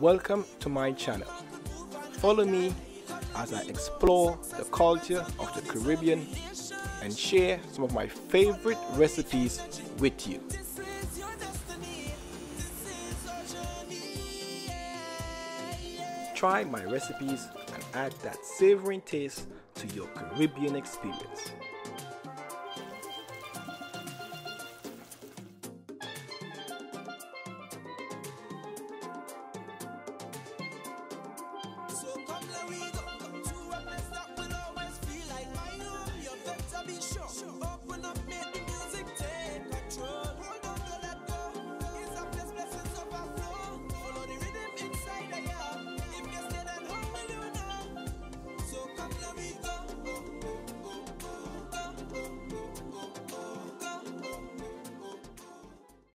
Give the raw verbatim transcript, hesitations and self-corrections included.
Welcome to my channel. Follow me as I explore the culture of the Caribbean and share some of my favorite recipes with you. Try my recipes and add that savory taste to your Caribbean experience.